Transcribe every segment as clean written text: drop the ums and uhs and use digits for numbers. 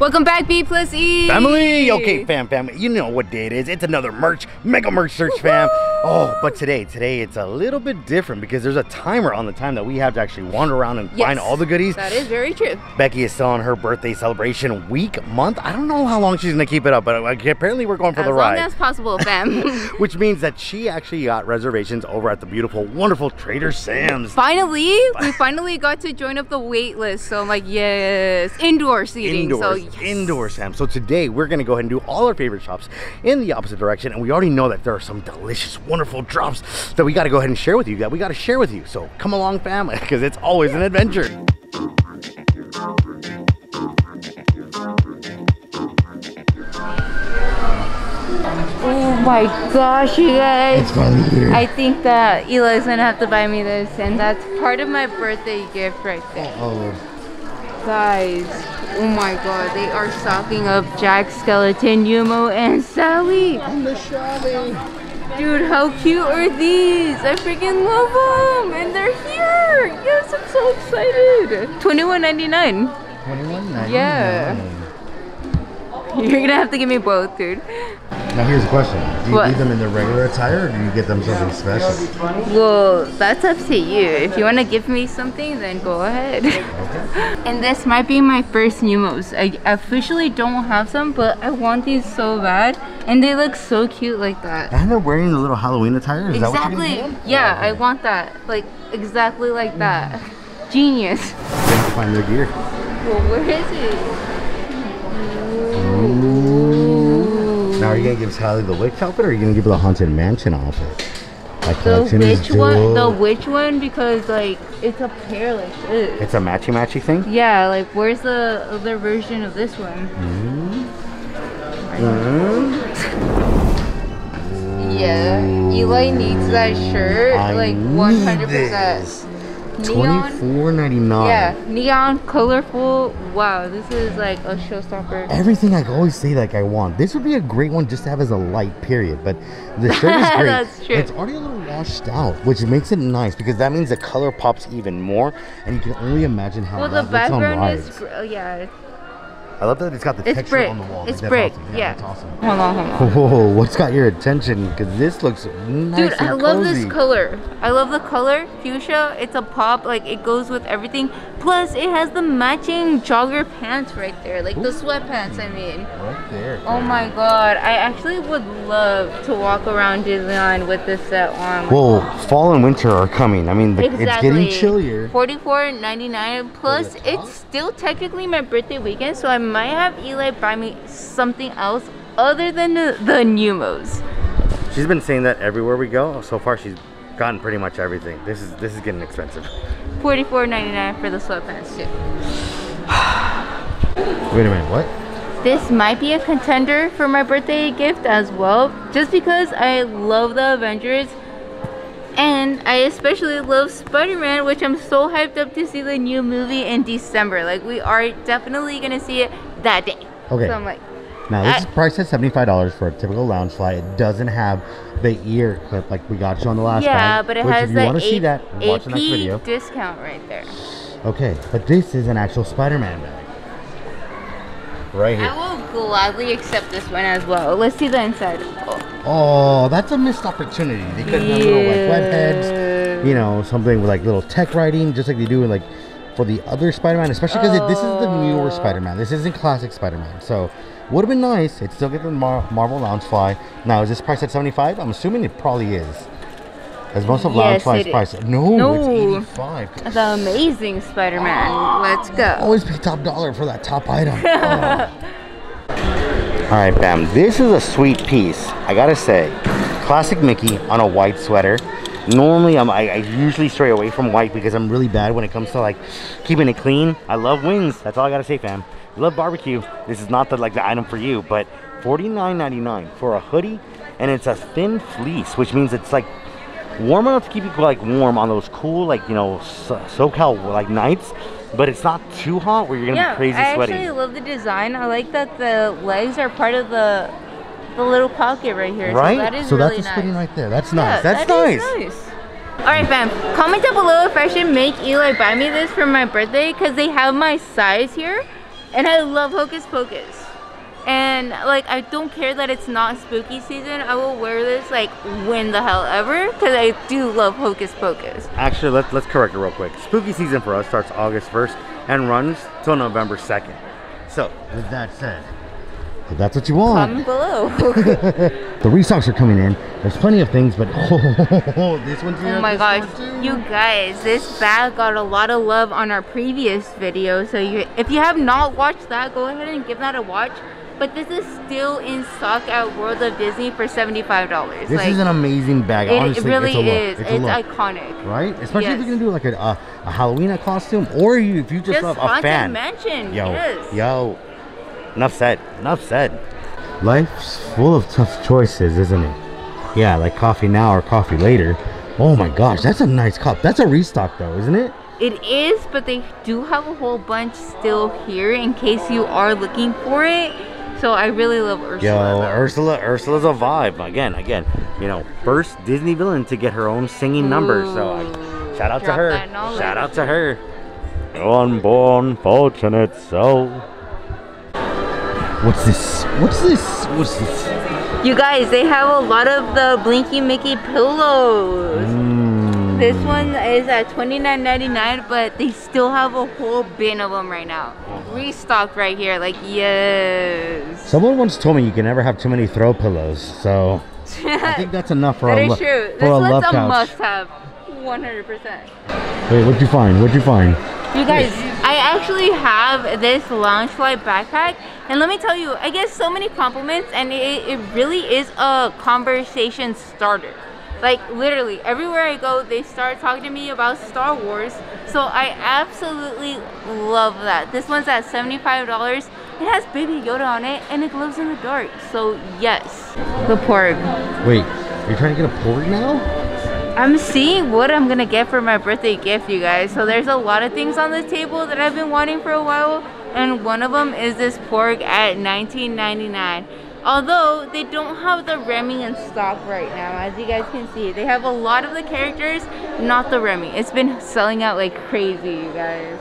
Welcome back, B plus E family. Okay, fam, you know what day it is. It's another mega merch search, fam. Oh, but today it's a little bit different because there's a timer on the time that we have to actually wander around and find all the goodies. That is very true. Becky is still on her birthday celebration week, month. I don't know how long she's gonna keep it up, but apparently we're going for the ride. As long as possible, fam. Which means that she actually got reservations over at the beautiful, wonderful Trader Sam's. Finally, we finally got to join up the wait list. So I'm like, yes, indoor seating. Indoors. So yes. Indoor Sam. So today we're gonna go ahead and do all our favorite shops in the opposite direction, and we already know that there are some delicious, wonderful drops that we got to go ahead and share with you. So come along, family, because it's always an adventure. Oh my gosh, you guys! It's finally here. I think that Eli's gonna have to buy me this, and that's part of my birthday gift right there. Oh, guys. Oh my god, they are stocking up Jack, Skeleton, Yumo, and Sally. I'm the Sally. Dude, how cute are these? I freaking love them. And they're here. Yes, I'm so excited. $21.99. $21.99. Yeah. You're going to have to give me both, dude. Now here's the question. Do you leave them in their regular attire or do you get them something special? Well, that's up to you. If you want to give me something, then go ahead. Okay. And this might be my first NuiMos. I officially don't have some, but I want these so bad. And they look so cute like that. And they're wearing the little Halloween attire? Is exactly. That what yeah, I want that. Like, exactly like that. Genius. They have to find their gear. Well, where is it? Ooh. Now, are you going to give Sally the witch outfit or are you going to give her the Haunted Mansion outfit? The witch one because like it's a pair like this. It's a matchy thing? Yeah, like where's the other version of this one? Yeah, Eli needs that shirt. I like 100%. $24.99. Yeah, neon, colorful. Wow, this is like a showstopper. Everything I always say like I want. This would be a great one just to have as a light period, but the shirt is great. That's true. It's already a little washed out, which makes it nice because that means the color pops even more, and you can only imagine how well, the background is, yeah. I love that it's got the texture on the wall. It's brick. Awesome. Yeah. It's awesome. Hold on. Whoa, what's got your attention? Because this looks nice. Dude, I love this color. I love the color. Fuchsia, it's a pop. Like, it goes with everything. Plus, it has the matching jogger pants right there. Like, the sweatpants, I mean. Right there. Oh my god. I actually would love to walk around Disneyland with this set on. Whoa, fall and winter are coming. I mean, it's getting chillier. $44.99. Plus, it's still technically my birthday weekend, so I'm might have Eli buy me something else other than the NuiMos. She's been saying that everywhere we go. So far, she's gotten pretty much everything. This is getting expensive. $44.99 for the sweatpants too. Wait a minute, what? This might be a contender for my birthday gift as well, just because I love the Avengers. And I especially love Spider-Man, which I'm so hyped up to see the new movie in December. Like, we are definitely going to see it that day. Okay. So I'm like, now, this is priced at $75 for a typical Loungefly. It doesn't have the ear clip like we got you on the last time. Yeah, but it has the AP discount right there. Okay, but this is an actual Spider-Man bag. Right here. I will gladly accept this one as well. Let's see the inside. Oh, that's a missed opportunity. They could have little like webheads, you know, something with like little tech writing, just like they do like for the other Spider-Man, especially because this is the newer Spider-Man. This isn't classic Spider-Man, so would have been nice. It's still getting the Marvel Loungefly. Now, is this priced at $75? I'm assuming it probably is, as most of Loungefly's priced. No, it's $85. The Amazing Spider-Man. Let's go. Always pay top dollar for that top item. All right, fam, this is a sweet piece. I gotta say, classic Mickey on a white sweater. Normally, I usually stray away from white because I'm really bad when it comes to like keeping it clean. I love wings, that's all I gotta say, fam. Love barbecue. This is not the item for you, but $49.99 for a hoodie, and it's a thin fleece, which means it's like warm enough to keep you like warm on those cool, like, you know, SoCal like nights. But it's not too hot where you're gonna be crazy sweaty. I actually love the design. I like that the legs are part of the little pocket right here. Right? So that is really nice. So that's a spinning right there. That's nice. That's nice. All right, fam. Comment down below if I should make Eli buy me this for my birthday because they have my size here. And I love Hocus Pocus. And like, I don't care that it's not spooky season. I will wear this like when the hell ever, because I do love Hocus Pocus. Actually, let's correct it real quick. Spooky season for us starts August 1st and runs till November 2nd. So with that said, if that's what you want, comment below. The restocks are coming in. There's plenty of things, but this one's here. Oh my gosh, you guys, this bag got a lot of love on our previous video. So if you have not watched that, go ahead and give that a watch. But this is still in stock at World of Disney for $75. This is an amazing bag. Honestly, it really is. It's iconic. Right? Especially if you're going to do like a Halloween costume, or if you just love a fan. Yo, enough said. Enough said. Life's full of tough choices, isn't it? Yeah, like coffee now or coffee later. Oh my gosh, that's a nice cup. That's a restock though, isn't it? It is, but they do have a whole bunch still here in case you are looking for it. So I really love Ursula. Yo, Ursula's a vibe. Again, you know, first Disney villain to get her own singing number. So shout out to her. Shout out to her. Unborn fortunate soul. What's this? What's this? What's this? You guys, they have a lot of the Blinky Mickey pillows. This one is at $29.99, but they still have a whole bin of them right now. Restocked right here, like, yes. Someone once told me you can never have too many throw pillows, so I think that's enough for that is true. This one's a must-have, 100%. Wait, what'd you find? What'd you find? You guys, I actually have this Loungefly backpack, and let me tell you, I get so many compliments, and it really is a conversation starter. Like, literally, everywhere I go, they start talking to me about Star Wars. So I absolutely love that. This one's at $75. It has Baby Yoda on it, and it glows in the dark. So, yes. The porg. Wait, are you trying to get a porg now? I'm seeing what I'm going to get for my birthday gift, you guys. So there's a lot of things on the table that I've been wanting for a while. And one of them is this porg at $19.99. Although they don't have the Remy in stock right now, as you guys can see. They have a lot of the characters, not the Remy. It's been selling out like crazy, you guys.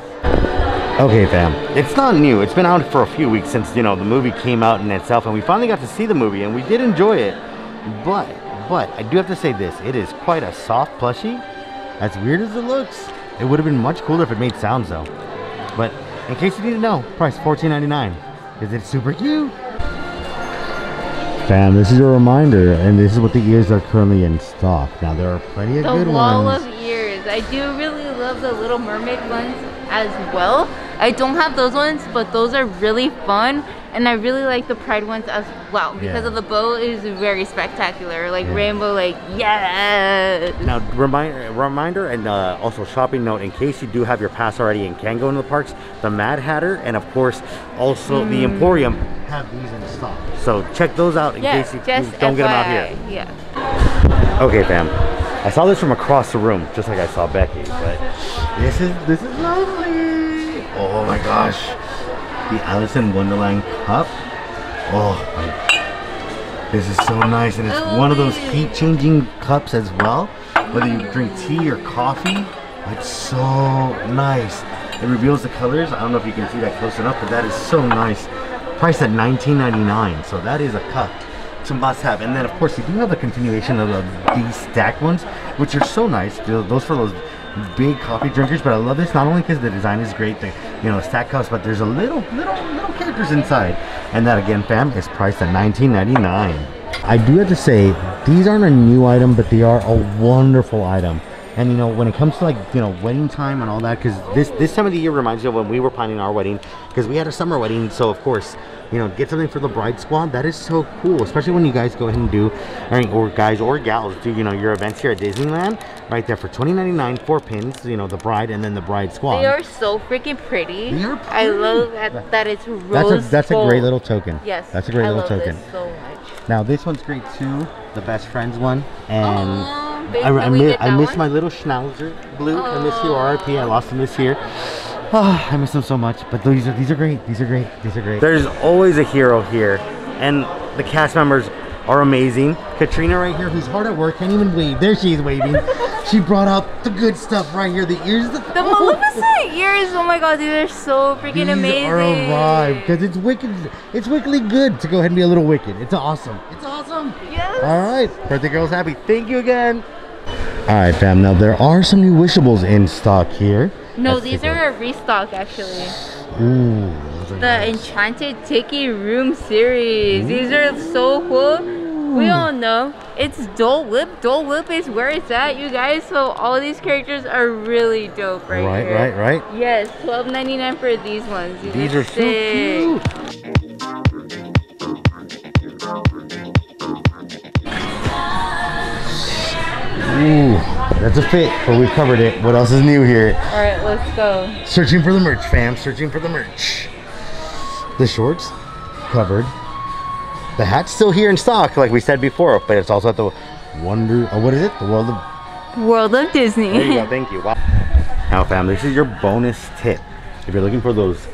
Okay, fam. It's not new. It's been out for a few weeks since, you know, the movie came out in itself, and we finally got to see the movie and we did enjoy it. But I do have to say this. It is quite a soft plushie. As weird as it looks, it would have been much cooler if it made sounds though. But in case you didn't know, price $14.99. Is it super cute? Fam, this is a reminder, and this is what the ears are currently in stock. Now, there are plenty of good ones. The wall of ears. I do really love the Little Mermaid ones as well. I don't have those ones, but those are really fun. And I really like the Pride ones as well, because of the bow is very spectacular. Like rainbow, like, yes. Now, reminder and also shopping note, in case you do have your pass already and can go into the parks, the Mad Hatter and, of course, also the Emporium have these in stock. So check those out in case you don't get them out here. Yeah. Okay, fam. I saw this from across the room, just like I saw Becky, but this is lovely. Oh my gosh. The Alice in Wonderland cup. Oh, this is so nice, and it's one of those heat-changing cups as well. Whether you drink tea or coffee, it's so nice. It reveals the colors. I don't know if you can see that close enough, but that is so nice. Priced at $19.99, so that is a cup. It's a must-have. And then, of course, you do have the continuation of these stacked ones, which are so nice. Those for those big coffee drinkers. But I love this not only because the design is great, the stack cups, but there's a little characters inside. And that, again, fam, is priced at $19.99. I do have to say, these aren't a new item, but they are a wonderful item. And when it comes to wedding time and all that, because this time of the year reminds you of when we were planning our wedding, because we had a summer wedding. So of course, get something for the bride squad. That is so cool, especially when you guys go ahead and do, or guys or gals do your events here at Disneyland. Right there for $29.99, 4 pins. The bride and then the bride squad. They are so freaking pretty. They are pretty. I love that it's rose. That's a great little token. Yes, that's a great little token. I love this so much. Now this one's great too, the best friends one. And. I miss my little Schnauzer Blue. I miss you, RIP. I lost him this year. Oh, I miss him so much. But these are great. These are great. These are great. There's always a hero here, and the cast members are amazing. Katrina right here, who's hard at work, can't even wave. There she is waving. She brought out the good stuff right here. The ears, the Maleficent ears. Oh my God, these are so freaking amazing. These are alive because it's wicked. It's wickedly good to go ahead and be a little wicked. It's awesome. It's awesome. Yes. All right, birthday girl's happy. Thank you again. All right, fam. Now there are some new wishables in stock here. No, these are a restock actually. Ooh. The Enchanted Tiki Room series. Ooh. These are so cool. We all know it's Dole Whip. Dole Whip is where it's at, you guys. So all these characters are really dope right here. Right. Yes, $12.99 for these ones. These are sick. So cute. Ooh, that's a fit, but we've covered it. What else is new here? All right, let's go. Searching for the merch, fam. Searching for the merch. The shorts, covered. The hat's still here in stock, like we said before, but it's also at the World of Disney. There you go, thank you. Wow. Now, fam, this is your bonus tip. If you're looking for those,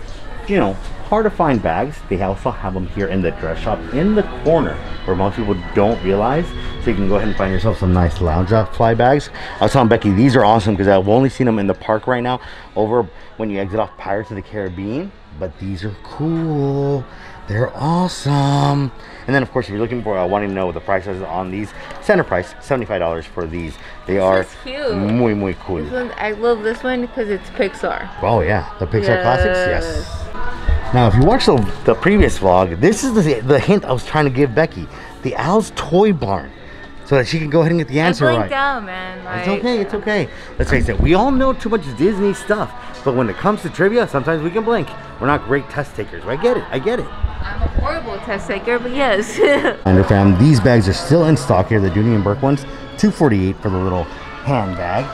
you know, hard to find bags, they also have them here in the dress shop in the corner, where most people don't realize. So you can go ahead and find yourself some nice Loungefly bags. I was telling Becky, these are awesome because I've only seen them in the park right now, over when you exit off Pirates of the Caribbean. But these are cool. They're awesome. And then of course, if you're looking for, I want to know the prices on these. Center price, $75 for these. They are cute. Muy cool. This one, I love this one because it's Pixar. Oh yeah, the Pixar classics, yes. Now, if you watched the previous vlog, this is the hint I was trying to give Becky. The Owl's Toy Barn. So that she can go ahead and get the answer right. Down, man. Like, it's okay, it's okay. Let's face it, we all know too much Disney stuff, but when it comes to trivia, sometimes we can blink. We're not great test takers. I get it, I get it. I'm a horrible test taker, but yes. And fam, these bags are still in stock here, the Dooney and Burke ones. $248 for the little handbag,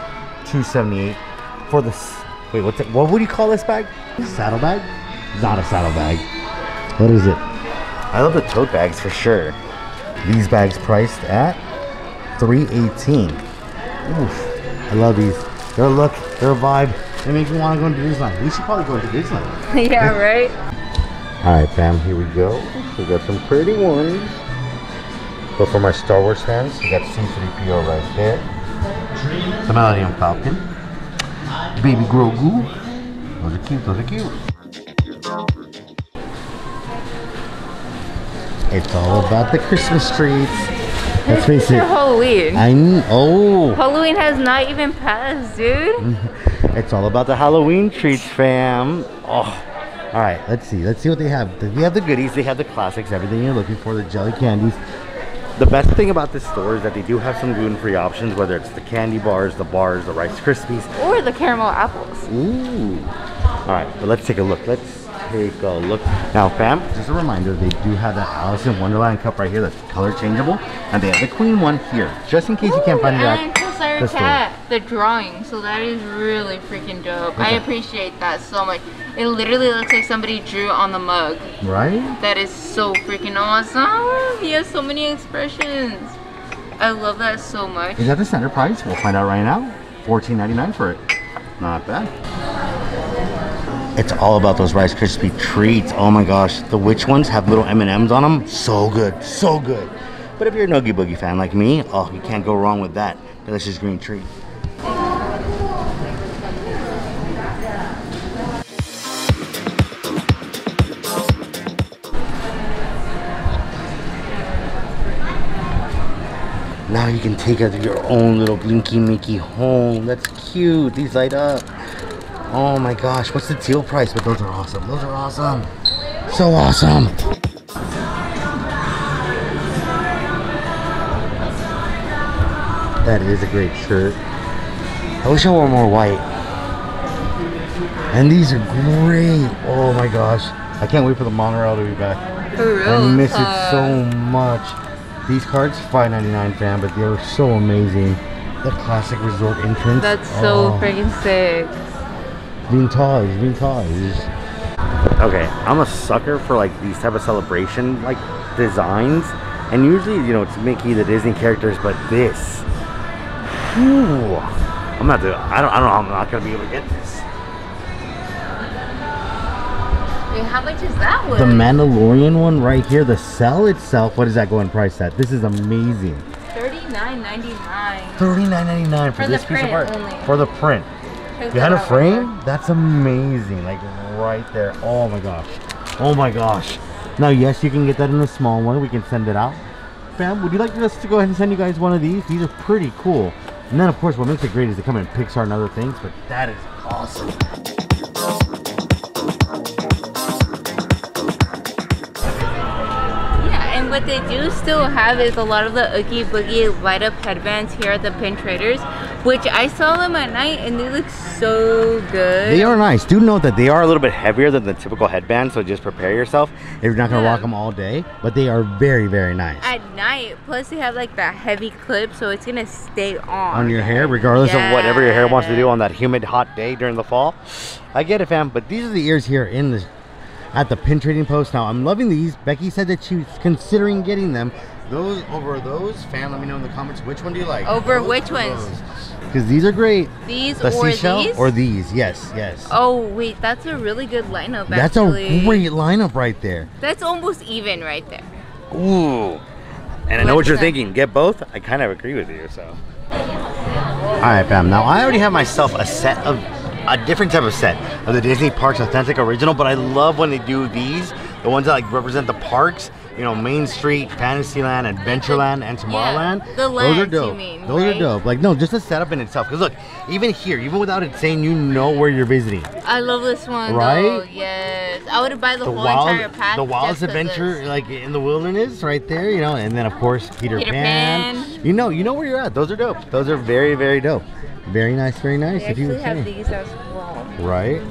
$278 for the, wait, what's it? What would you call this bag? Saddlebag? Not a saddlebag. What is it? I love the tote bags for sure. These bags priced at $318. Oof, I love these. They're a look, they're a vibe. They make me want to go into Disneyland. We should probably go into Disneyland. Yeah, right? All right, fam, here we go. We got some pretty ones. But for my Star Wars fans, we got C-3PO right there. The Millennium Falcon. Baby Grogu. Those are cute, those are cute. It's all about the Christmas treats. Let's face it. Halloween. Halloween has not even passed, dude. It's all about the Halloween treats, fam. Oh. All right, let's see what they have. They have the goodies, they have the classics, everything you're looking for, the jelly candies. The best thing about this store is that they do have some gluten-free options, whether it's the candy bars, the Rice Krispies, or the caramel apples. Ooh. All right, but let's take a look. Let's take a look. Now, fam, just a reminder, they do have that Alice in Wonderland cup right here that's color changeable, and they have the Queen one here, just in case you can't find it at the store. The drawing, so that is really freaking dope. Okay. I appreciate that so much. It literally looks like somebody drew on the mug. Right? That is so freaking awesome. He has so many expressions. I love that so much. Is that the center price? We'll find out right now. $14.99 for it. Not bad. It's all about those Rice Krispie treats. Oh my gosh, the witch ones have little M&Ms on them. So good, so good. But if you're an Oogie Boogie fan like me, oh, you can't go wrong with that delicious green treat. Now you can take out your own little Blinky Mickey home. That's cute, these light up. Oh my gosh, what's the deal price? But those are awesome. Those are awesome. So awesome. That is a great shirt. I wish I wore more white. And these are great. Oh my gosh. I can't wait for the monorail to be back. For real? I miss it so much. These cards, $5.99 fam, but they were so amazing. The classic resort entrance. That's so freaking sick. Vintage. Okay, I'm a sucker for like these type of celebration like designs, and usually, you know, it's Mickey, the Disney characters, but this, ooh, I'm not gonna be able to get this. Wait, how much is that one? The Mandalorian one right here, the cell itself, what is that going price at? This is amazing. 39 $39.99. $39.99 for this piece of art. Only. For the print. You had a frame? That's amazing. Like right there. Oh my gosh. Oh my gosh. Now yes, you can get that in a small one. We can send it out. Fam, would you like us to go ahead and send you guys one of these? These are pretty cool. And then of course what makes it great is they come in Pixar and other things, but that is awesome. What they do still have is a lot of the Oogie Boogie light up headbands here at the Pin Traders, which I saw them at night and they look so good. They are nice. Do note that they are a little bit heavier than the typical headband, so just prepare yourself if you're not going to rock them all day, but they are very, very nice. At night, plus they have like that heavy clip, so it's going to stay on. On your hair, regardless of whatever your hair wants to do on that humid, hot day during the fall. I get it, fam, but these are the ears here in the at the Pin Trading Post. Now I'm loving these. Becky said that she's considering getting them. Those over those, fam, let me know in the comments which one do you like. Over those, which ones? Because these are great. These the or seashell these? Or these, yes, yes. Oh wait, that's a really good lineup that's actually. That's a great lineup right there. That's almost even right there. Ooh. And I know what you're thinking, get both? I kind of agree with you, so. Alright fam, now I already have myself a set of a different type of set of the Disney Parks Authentic Original, but I love when they do these, the ones that like represent the parks, you know, Main Street, Fantasyland, Adventureland, and Tomorrowland. Yeah, the lands, those are dope. You mean, those are dope. Like, no, just the setup in itself. Because look, even here, even without it saying, you know where you're visiting. I love this one. Right? Though, yes. I would buy the whole entire pack. The Wildest Adventure, like in the wilderness, right there, you know. And then of course Peter Pan. You know where you're at. Those are dope. Those are very, very dope. Very nice, very nice. They actually have these as well. Right?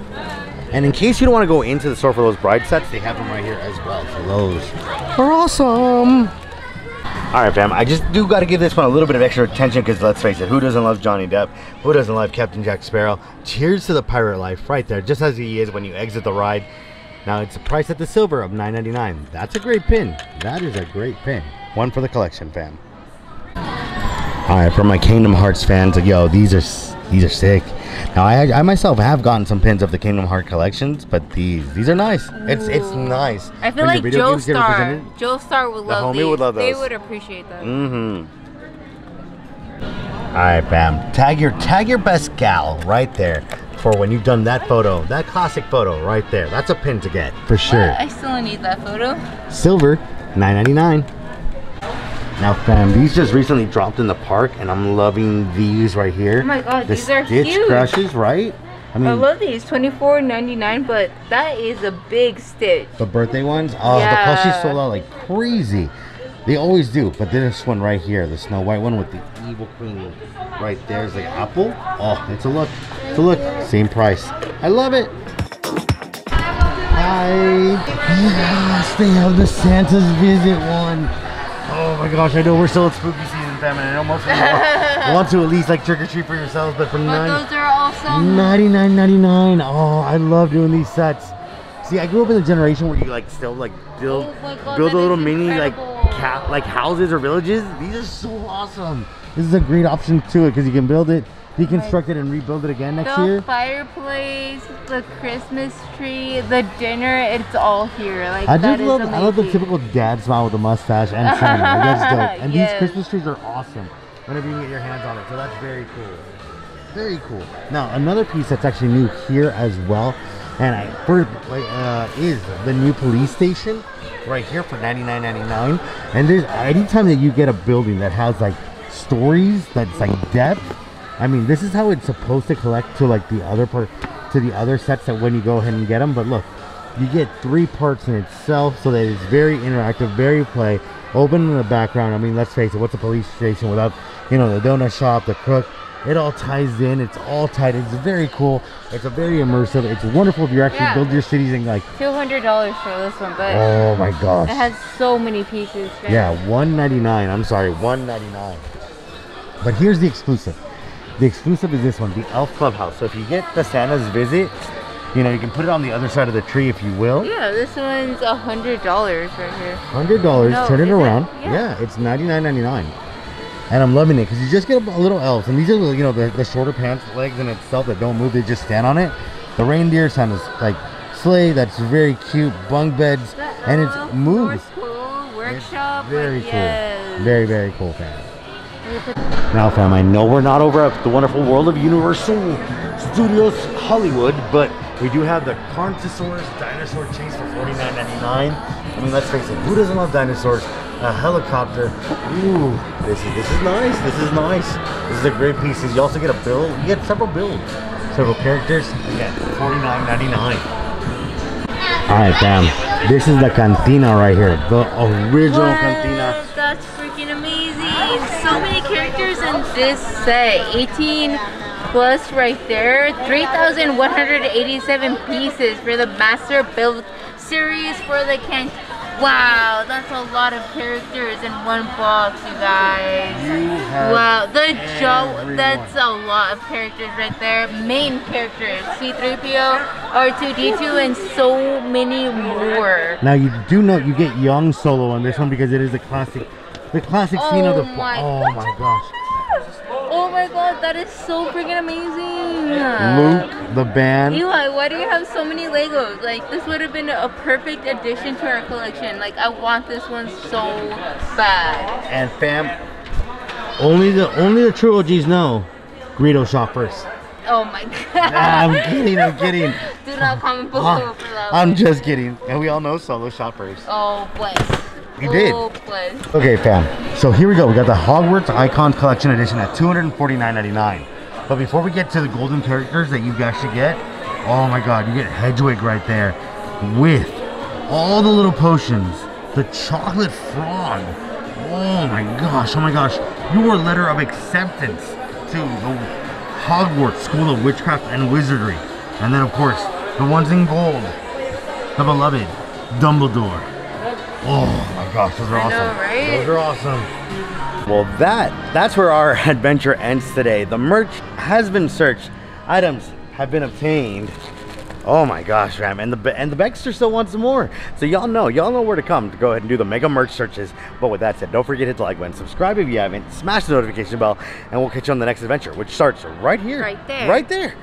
And in case you don't want to go into the store for those bride sets, they have them right here as well. So those are awesome. All right, fam. I just do got to give this one a little bit of extra attention because let's face it, who doesn't love Johnny Depp? Who doesn't love Captain Jack Sparrow? Cheers to the pirate life right there, just as he is when you exit the ride. Now it's a price at the silver of $9.99. That's a great pin. That is a great pin. One for the collection, fam. All right, for my Kingdom Hearts fans, like, yo, these are sick. Now, I myself have gotten some pins of the Kingdom Hearts collections, but these are nice. Ooh. It's nice. I feel like Joe Star would love these. Would love those. They would appreciate them. Mm-hmm. All right, fam. Tag your best gal right there for when you've done that photo, that classic photo right there. That's a pin to get for sure. What? I still need that photo. Silver, $9.99. Now fam, these just recently dropped in the park and I'm loving these right here. Oh my god, these are huge. The Stitch Crushes, right? I mean, I love these, $24.99, but that is a big Stitch. The birthday ones? Oh, yeah. The plushies sold out like crazy. They always do, but this one right here, the Snow White one with the evil queen right there is like apple. Oh, it's a look. It's a look. Same price. I love it. Hi. Yes, they have the Santa's Visit one. Oh my gosh, I know we're still in spooky season, fam, and I know most of you want to at least like trick-or-treat for yourselves, but for those are awesome. $99.99. Oh, I love doing these sets. See, I grew up in a generation where you like still like build a little mini like houses or villages. These are so awesome. This is a great option to it because you can build it, deconstruct it, and rebuild it again next year. The fireplace, the Christmas tree, the dinner, it's all here. Like, I love the typical dad smile with a mustache and singing. Like, that's dope. And yes, these Christmas trees are awesome whenever you get your hands on it. So that's very cool. Very cool. Now, another piece that's actually new here as well, and I heard is the new police station right here for $99.99. And there's anytime that you get a building that has like stories, that's like depth. I mean, this is how it's supposed to collect to like the other part, to the other sets that when you go ahead and get them. But look, you get three parts in itself, so that it's very interactive, very play, open in the background. I mean, let's face it, what's a police station without, you know, the donut shop, the crook? It all ties in. It's all tied. It's very cool. It's a very immersive. It's wonderful if you actually build your cities and like. $200 for this one, but oh my gosh, it has so many pieces. Right? Yeah, $199. I'm sorry, $199. But here's the exclusive. The exclusive is this one, the Elf Clubhouse. So if you get the Santa's Visit, you know, you can put it on the other side of the tree if you will. Yeah, this one's $100 right here. $100, no, turn it around. Yeah, it's $99.99. And I'm loving it because you just get a little elves. And these are, you know, the shorter pants, legs in itself that don't move. They just stand on it. The reindeer Santa's, like, sleigh. That's very cute. Bunk beds. And it moves. Cool. Workshop. It's very cool. Very, very cool, fam. Now fam, I know we're not over at the wonderful world of Universal Studios Hollywood, but we do have the Carnosaurus dinosaur chase for $49.99. I mean, let's face it, who doesn't love dinosaurs? A helicopter. Ooh, this is nice. This is nice. This is a great piece. You also get a build. You get several builds, several characters. Again, $49.99. All right, fam. This is the cantina right here. The original cantina. That's freaking amazing. So many characters in this set. 18+ right there. 3,187 pieces for the master build series for the cantina. Wow, that's a lot of characters in one box, you guys. Wow, the Joe, that's a lot of characters right there. Main characters, C-3PO, R2-D2, and so many more. Now you do know you get young Solo on this one because it is the classic scene of the Oh my gosh. Oh my god, that is so freaking amazing. Luke, the band. Eli, why do you have so many Legos? Like, this would have been a perfect addition to our collection. Like, I want this one so bad. And fam, only the true OGs know Greedo shop first. Oh my god. Nah, I'm kidding. Do not comment below for that. I'm just kidding. And we all know Solo shoppers. Oh bless. He did. Okay, fam. So here we go. We got the Hogwarts Icon Collection Edition at $249.99. But before we get to the golden characters that you guys should get, oh my god, you get Hedwig right there with all the little potions. The chocolate frog. Oh my gosh. Oh my gosh. Your letter of acceptance to the Hogwarts School of Witchcraft and Wizardry. And then, of course, the ones in gold. The beloved Dumbledore. Oh my gosh, those are awesome. I know, right? Those are awesome. Well, that's where our adventure ends today. The merch has been searched. Items have been obtained. Oh my gosh, fam. And the Beckster still wants some more. So y'all know where to come to go ahead and do the mega merch searches. But with that said, don't forget to hit the like button, subscribe if you haven't, smash the notification bell, and we'll catch you on the next adventure, which starts right here. Right there.